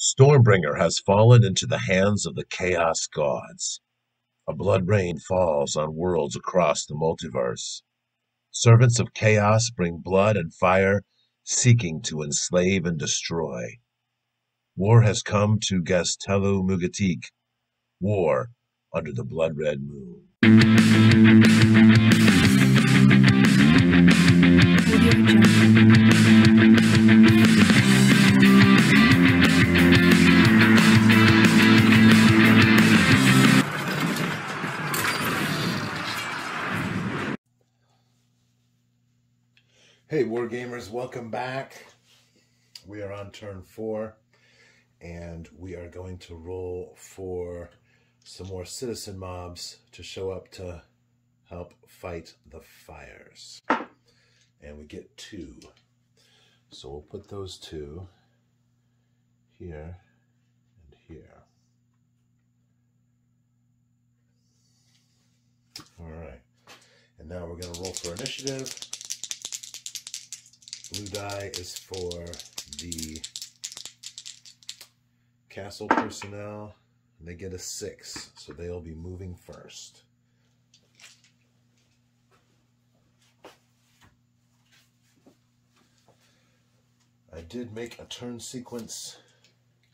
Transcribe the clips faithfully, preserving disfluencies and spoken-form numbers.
Stormbringer has fallen into the hands of the Chaos Gods. A blood rain falls on worlds across the multiverse. Servants of chaos bring blood and fire, seeking to enslave and destroy. War has come to Gaztelu Mugatik. War under the Blood Red Moon. Hey Wargamers, welcome back. We are on turn four, and we are going to roll for some more citizen mobs to show up to help fight the fires. And we get two. So we'll put those two here and here. All right. And now we're going to roll for initiative. Blue die is for the castle personnel, and they get a six, so they'll be moving first. I did make a turn sequence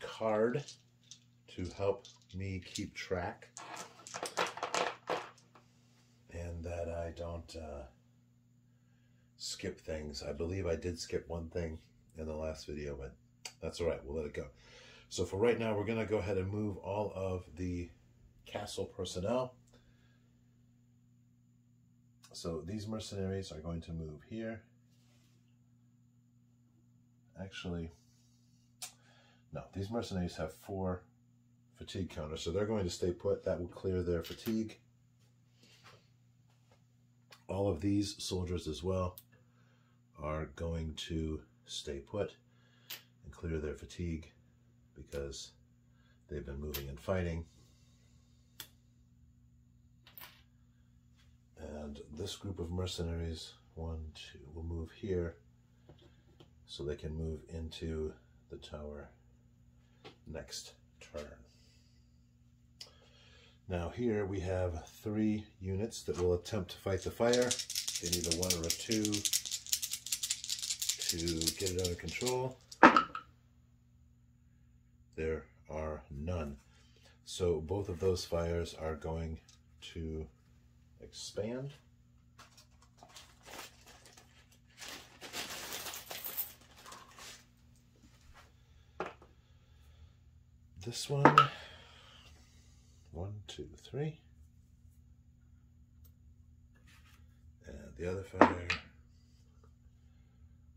card to help me keep track, and that I don't... Uh, skip things. I believe I did skip one thing in the last video, but that's all right. We'll let it go. So for right now, we're going to go ahead and move all of the castle personnel. So these mercenaries are going to move here. Actually, no, these mercenaries have four fatigue counters, so they're going to stay put. That will clear their fatigue. All of these soldiers as well are going to stay put and clear their fatigue because they've been moving and fighting. And this group of mercenaries, one, two, will move here so they can move into the tower next turn. Now here we have three units that will attempt to fight the fire. They need a one or a two to get it under control. There are none. So both of those fires are going to expand. This one... One, two, three. And the other fire.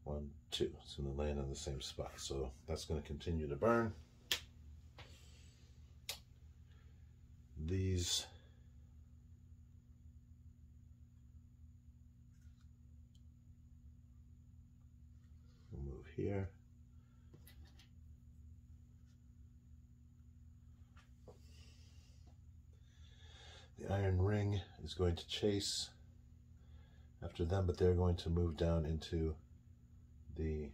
One, two. It's going to land on the same spot. So that's going to continue to burn. These we'll move here. The Iron Ring is going to chase after them, but they're going to move down into the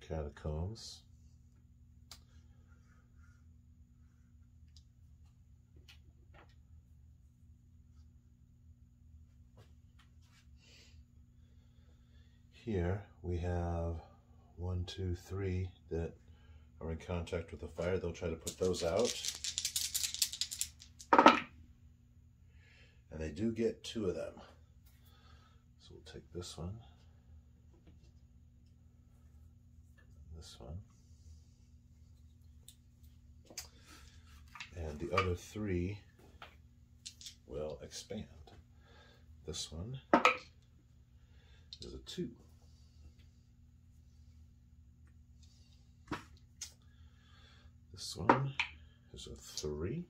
catacombs. Here we have one, two, three that are in contact with the fire. They'll try to put those out. And they do get two of them. So we'll take this one. This one. And the other three will expand. This one is a two. This one is a three.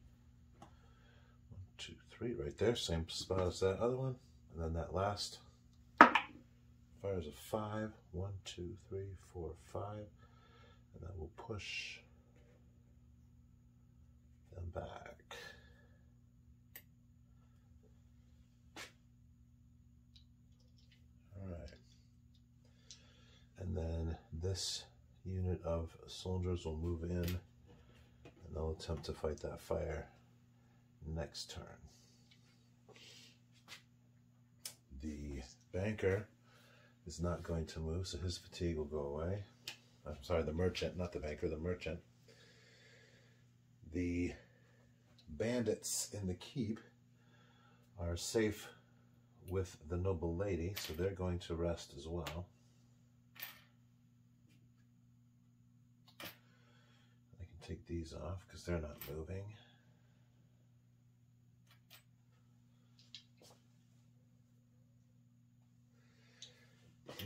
One, two, three, right there. Same spot as that other one. And then that last fire is a five. One, two, three, four, five. And that will push them back. All right. And then this unit of soldiers will move in and they'll attempt to fight that fire next turn. The banker is not going to move, so his fatigue will go away. I'm sorry, the merchant, not the banker, the merchant. The bandits in the keep are safe with the noble lady, so they're going to rest as well. I can take these off because they're not moving.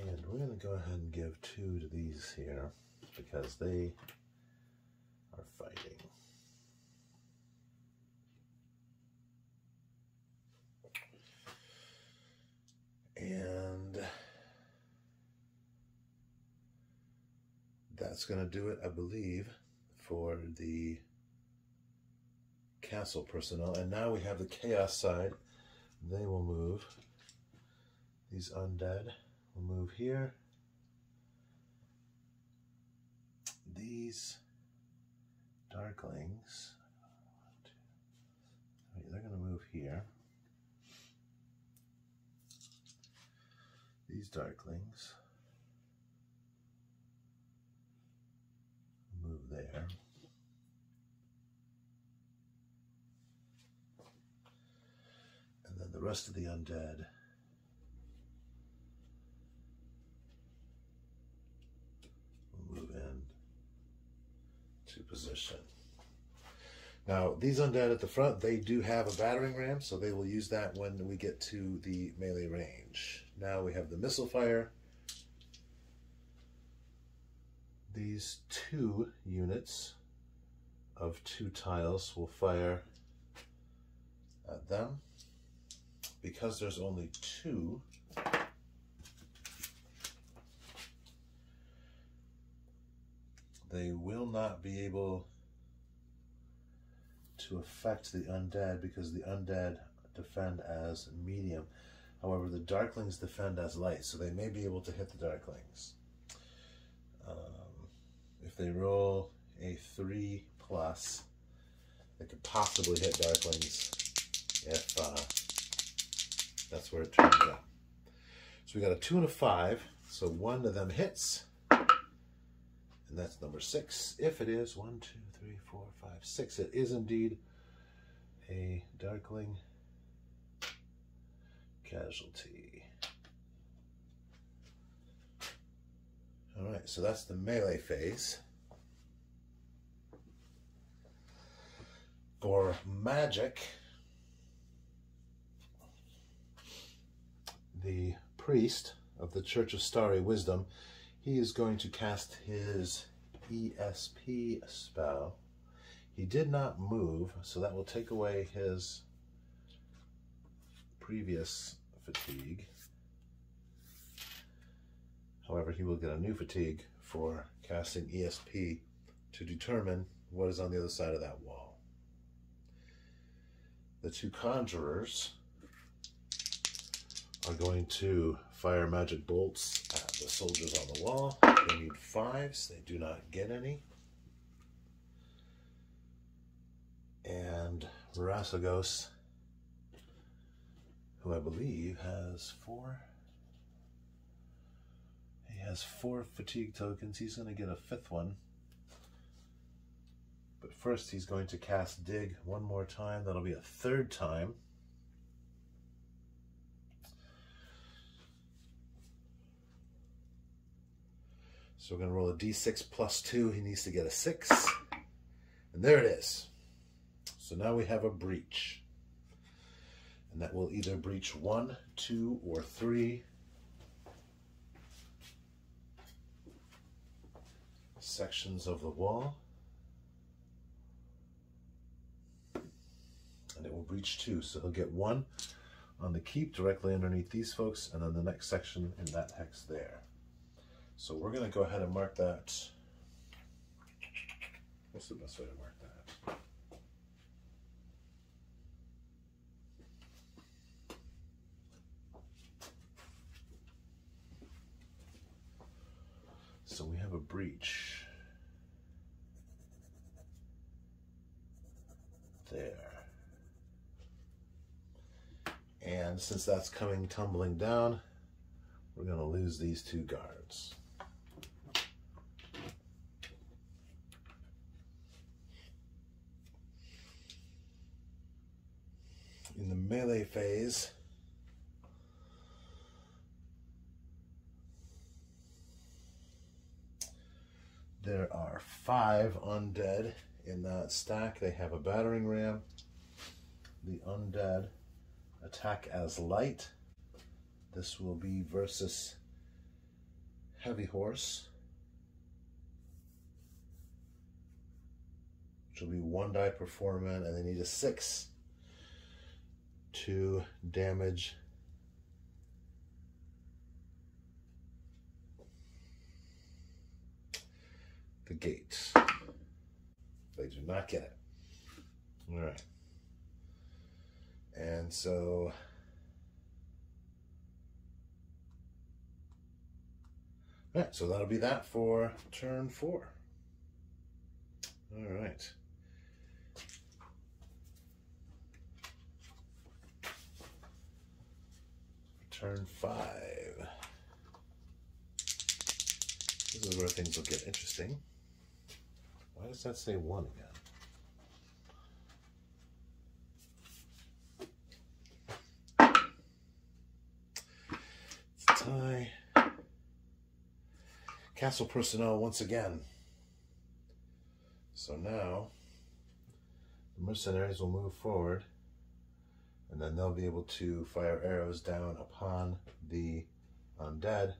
And we're going to go ahead and give two to these here because they are fighting. And that's going to do it, I believe, for the castle personnel. And now we have the chaos side. They will move. These undead will move here. These darklings, one, two, three, they're going to move here. These darklings move there. And then the rest of the undead will move in to position. Now, these undead at the front, they do have a battering ram, so they will use that when we get to the melee range. Now we have the missile fire. These two units of two tiles will fire at them. Because there's only two, they will not be able to affect the undead because the undead defend as medium. However, the darklings defend as light, so they may be able to hit the darklings. Um, if they roll a three plus, they could possibly hit darklings if uh, that's where it turns out. So we got a two and a five, so one of them hits, and that's number six. If it is, one, two, three, four, five, six. It is indeed a darkling casualty. All right, so that's the melee phase. For magic, the priest of the Church of Starry Wisdom, he is going to cast his E S P spell. He did not move, so that will take away his previous fatigue. However, he will get a new fatigue for casting E S P to determine what is on the other side of that wall. The two conjurers are going to fire magic bolts at the soldiers on the wall. They need fives. They do not get any. And Rasagos, who I believe has four. He has four fatigue tokens. He's going to get a fifth one. But first he's going to cast Dig one more time. That'll be a third time. So we're going to roll a d six plus two. He needs to get a six. And there it is. So now we have a breach. And that will either breach one, two, or three sections of the wall. And it will breach two. So he'll get one on the keep directly underneath these folks, and then the next section in that hex there. So we're going to go ahead and mark that. What's the best way to mark that? So so we have a breach there. And since that's coming tumbling down, we're going to lose these two guards. In the melee phase, there are five undead in that stack. They have a battering ram. The undead attack as light. This will be versus heavy horse, which will be one die per four men, and they need a six to damage the gates. They do not get it. All right. And so all right, so that'll be that for turn four. All right. Turn five. This is where things will get interesting. Why does that say one again? Tie. Castle personnel once again. So now the mercenaries will move forward, and then they'll be able to fire arrows down upon the undead.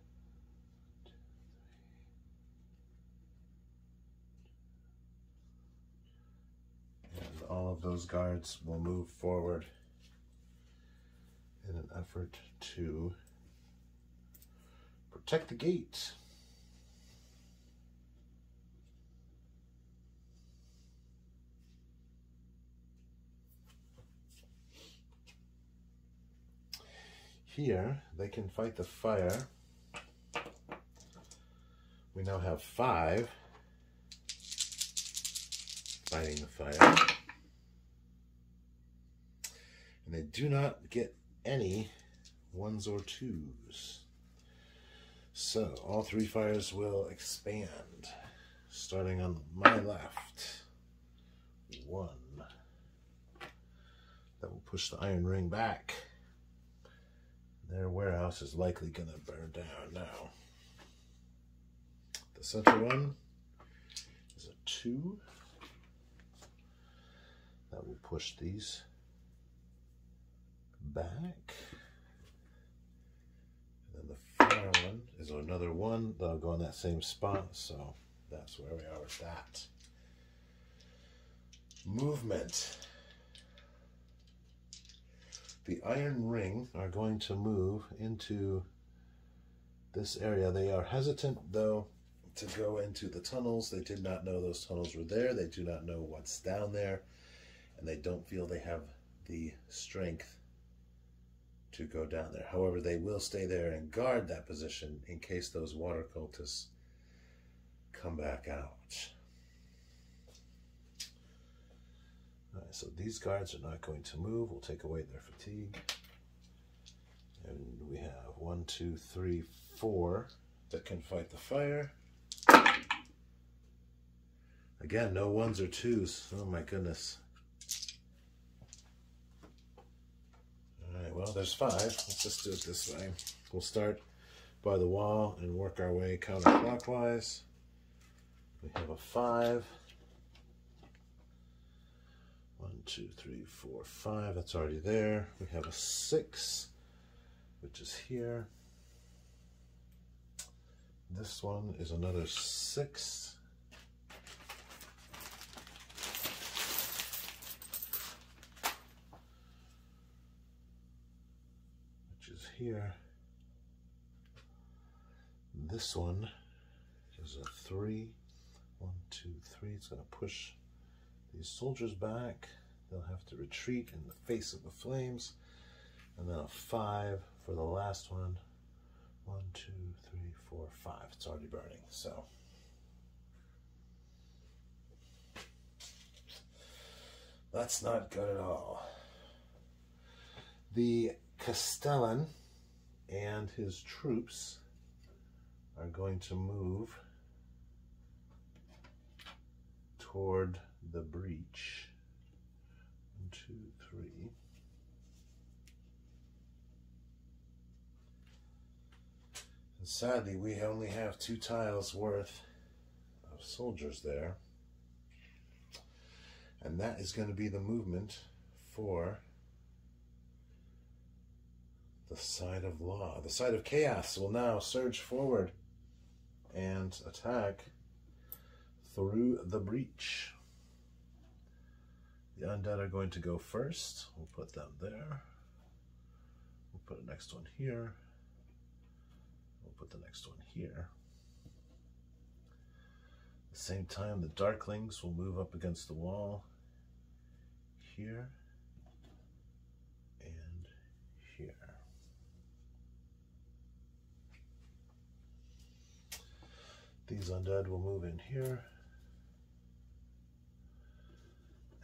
And all of those guards will move forward in an effort to protect the gate. Here, they can fight the fire. We now have five fighting the fire. And they do not get any ones or twos. So, all three fires will expand, starting on my left. One. That will push the Iron Ring back. Their warehouse is likely going to burn down now. The center one is a two. That will push these back. One is another one that'll go in that same spot, so that's where we are with that. Movement. The Iron Ring are going to move into this area. They are hesitant, though, to go into the tunnels. They did not know those tunnels were there. They do not know what's down there, and they don't feel they have the strength to go down there. However, they will stay there and guard that position in case those water cultists come back out. All right, so these guards are not going to move. We'll take away their fatigue. And we have one, two, three, four that can fight the fire. Again, no ones or twos. Oh my goodness. Well, there's five. Let's just do it this way. We'll start by the wall and work our way counterclockwise. We have a five. One, two, three, four, five. That's already there. We have a six, which is here. This one is another six. Here, this one is a three. One, two, three. It's going to push these soldiers back. They'll have to retreat in the face of the flames. And then a five for the last one, One, two, three, four, five. It's already burning, so. That's not good at all. The Castellan and his troops are going to move toward the breach. One, two, three. And sadly, we only have two tiles worth of soldiers there. And that is going to be the movement for the side of law. The side of chaos will now surge forward and attack through the breach. The undead are going to go first. We'll put them there. We'll put the next one here. We'll put the next one here. At the same time, the Darklings will move up against the wall here and here. These undead will move in here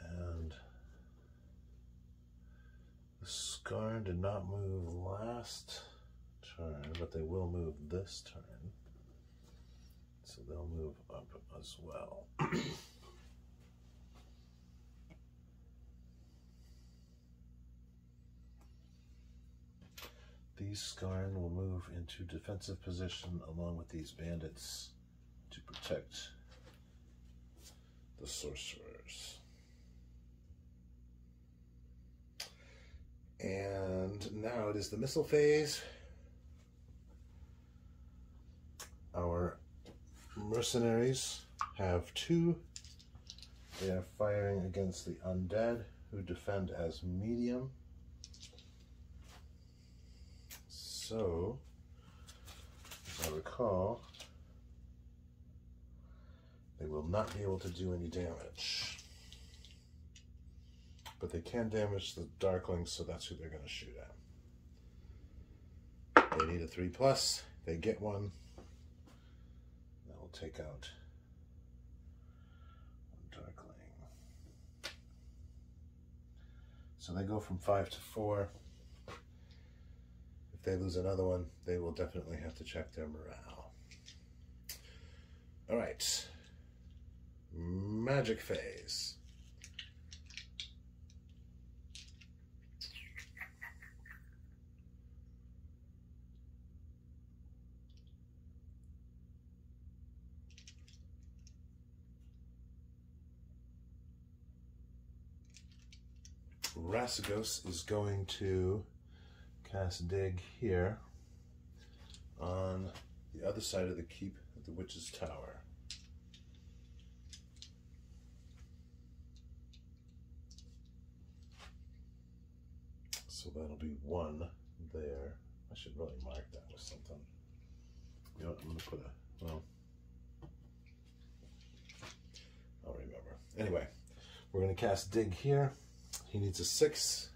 and the Scarn did not move last turn, but they will move this turn. So they'll move up as well. These Scarn will move into defensive position along with these bandits to protect the sorcerers. And now it is the missile phase. Our mercenaries have two. They are firing against the undead, who defend as medium. So, as I recall, they will not be able to do any damage. But they can damage the Darklings, so that's who they're going to shoot at. They need a three plus. They get one. Take out one Darkling. So they go from five to four. If they lose another one, they will definitely have to check their morale. All right, magic phase. Rasagos is going to cast Dig here on the other side of the keep at the Witch's Tower. So that'll be one there. I should really mark that with something. You know what, I'm going to put a, well, I'll remember. Anyway, we're going to cast Dig here. He needs a six.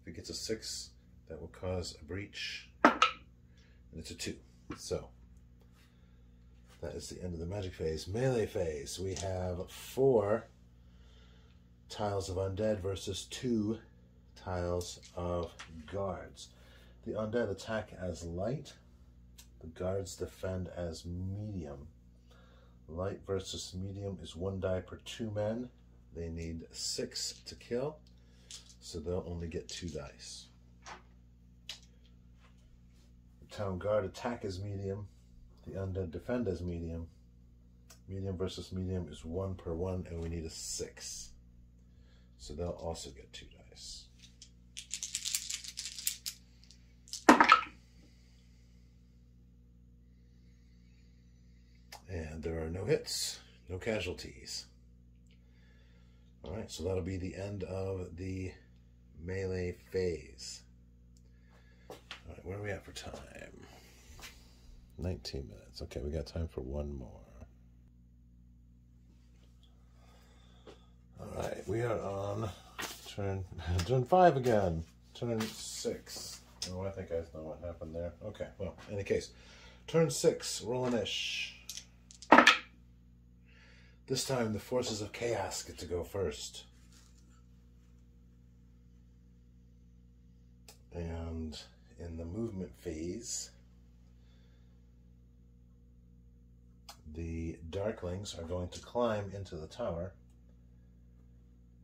If he gets a six, that will cause a breach. And it's a two. So that is the end of the magic phase. Melee phase. We have four tiles of undead versus two tiles of guards. The undead attack as light. The guards defend as medium. Light versus medium is one die per two men. They need six to kill. So they'll only get two dice. The town guard attack is medium. The undead defend as medium. Medium versus medium is one per one, and we need a six. So they'll also get two dice. And there are no hits, no casualties. All right, so that'll be the end of the melee phase. All right, where are we at for time? nineteen minutes. Okay, we got time for one more. All right, we are on turn turn five again. Turn six. Oh, I think I know what happened there. Okay, well, in any case. Turn six, roll an ish. This time the forces of chaos get to go first. And in the movement phase, the Darklings are going to climb into the tower.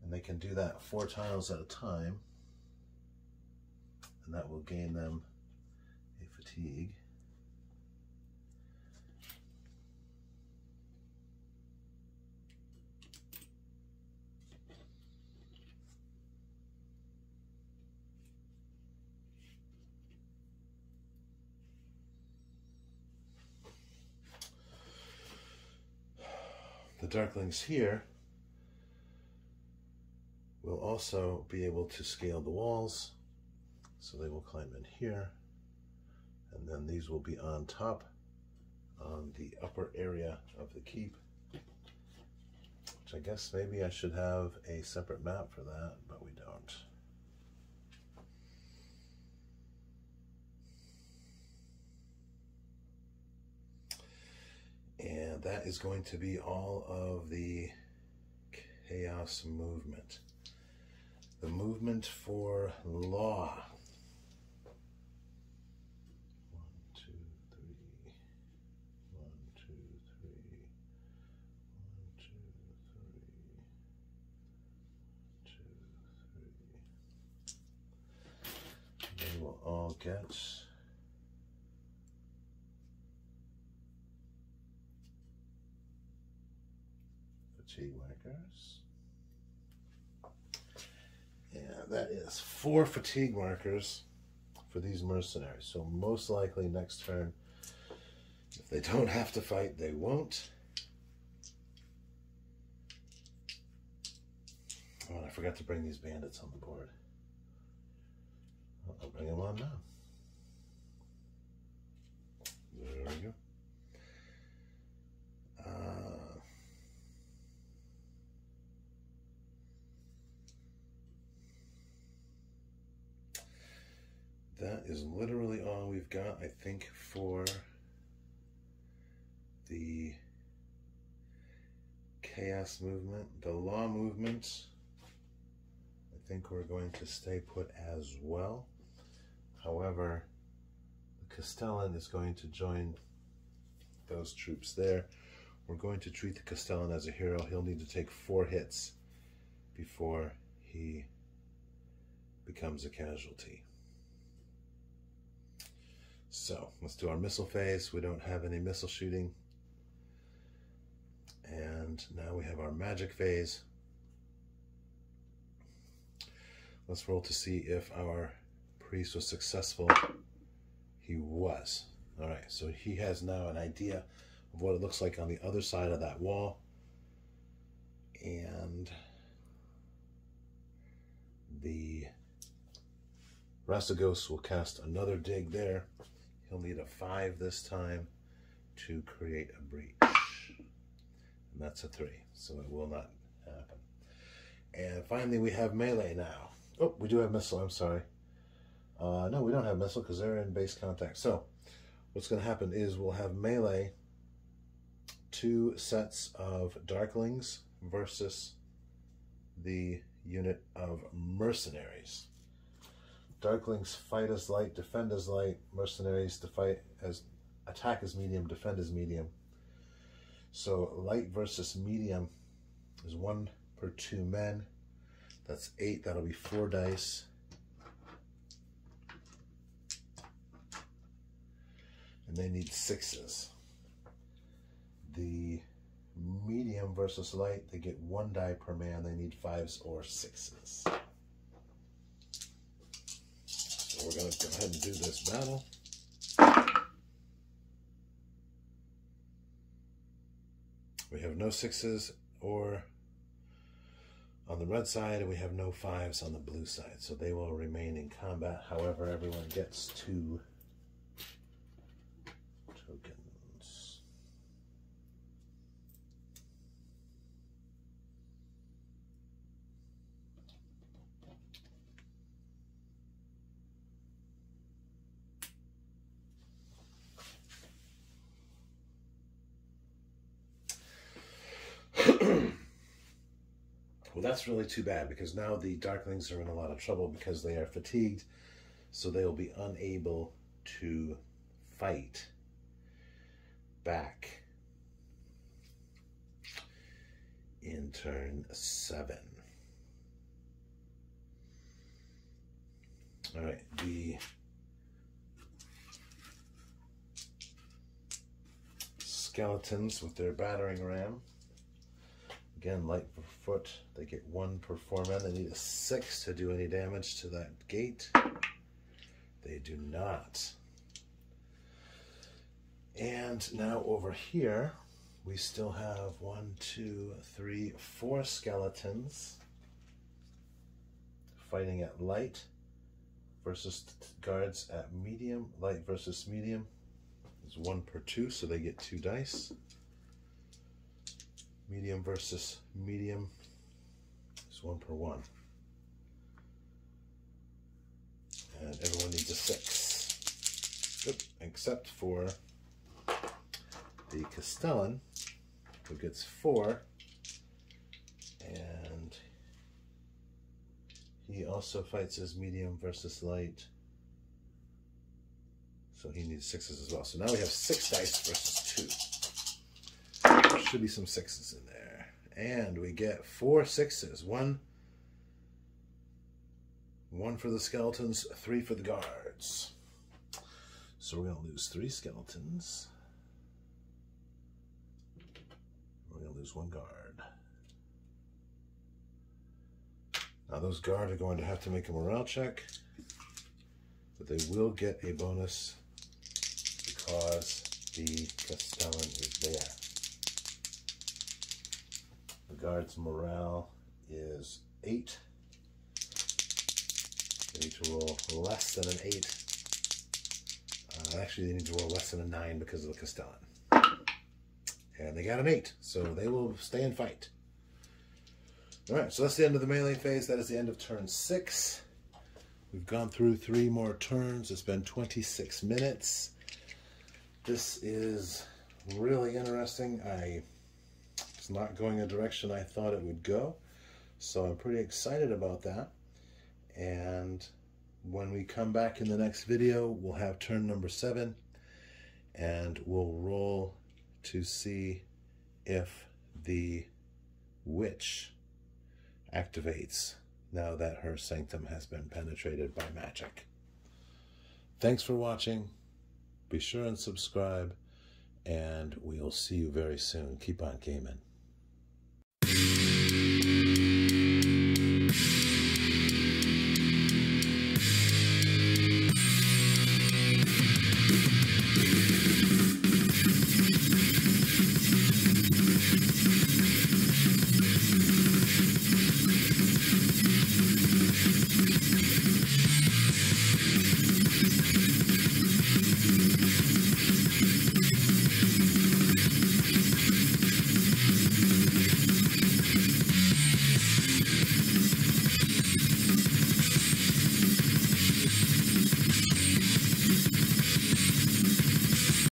And they can do that four tiles at a time. And that will gain them a fatigue. The Darklings here will also be able to scale the walls, so they will climb in here, and then these will be on top on the upper area of the keep, which I guess maybe I should have a separate map for that, but we don't. And that is going to be all of the chaos movement. The movement for law. One, two, three. One, two, three. One, two, three. One, two, three. They will all get fatigue markers. Yeah, that is four fatigue markers for these mercenaries. So most likely next turn, if they don't have to fight, they won't. Oh, and I forgot to bring these bandits on the board. I'll bring them on now. There we go. Uh, That is literally all we've got, I think, for the chaos movement. The law movement, I think we're going to stay put as well. However, the Castellan is going to join those troops there. We're going to treat the Castellan as a hero. He'll need to take four hits before he becomes a casualty. So let's do our missile phase. We don't have any missile shooting. And now we have our magic phase. Let's roll to see if our priest was successful. He was. All right, so he has now an idea of what it looks like on the other side of that wall. And the Rasagos will cast another dig there. He'll need a five this time to create a breach. And that's a three, so it will not happen. And finally, we have melee now. Oh, we do have missile, I'm sorry. Uh, no, we don't have missile because they're in base contact. So what's going to happen is we'll have melee, two sets of Darklings versus the unit of mercenaries. Darklings fight as light, defend as light. Mercenaries to fight as attack as medium, defend as medium. So light versus medium is one per two men. That's eight. That'll be four dice. And they need sixes. The medium versus light, they get one die per man. They need fives or sixes. We're going to go ahead and do this battle. We have no sixes or on the red side, and we have no fives on the blue side. So they will remain in combat. However, everyone gets two tokens. Well, that's really too bad, because now the Darklings are in a lot of trouble because they are fatigued, so they will be unable to fight back in turn seven. All right, the skeletons with their battering ram. Again, light per foot. They get one per four men. They need a six to do any damage to that gate. They do not. And now over here, we still have one, two, three, four skeletons fighting at light versus guards at medium. Light versus medium is one per two, so they get two dice. Medium versus medium is one per one. And everyone needs a six. Oop, except for the Castellan, who gets four. And he also fights as medium versus light. So he needs sixes as well. So now we have six dice versus two. Should be some sixes in there, and we get four sixes. One, one for the skeletons, three for the guards. So we're gonna lose three skeletons. We're gonna lose one guard. Now those guards are going to have to make a morale check, but they will get a bonus because the Castellan is there. The guard's morale is eight. They need to roll less than an eight. Uh, actually, they need to roll less than a nine because of the Castellan. And they got an eight, so they will stay and fight. All right, so that's the end of the melee phase. That is the end of turn six. We've gone through three more turns. It's been twenty-six minutes. This is really interesting. I... not going the direction I thought it would go, so I'm pretty excited about that. And when we come back in the next video, we'll have turn number seven, and we'll roll to see if the witch activates now that her sanctum has been penetrated by magic. Thanks for watching. Be sure and subscribe, and we'll see you very soon. Keep on gaming.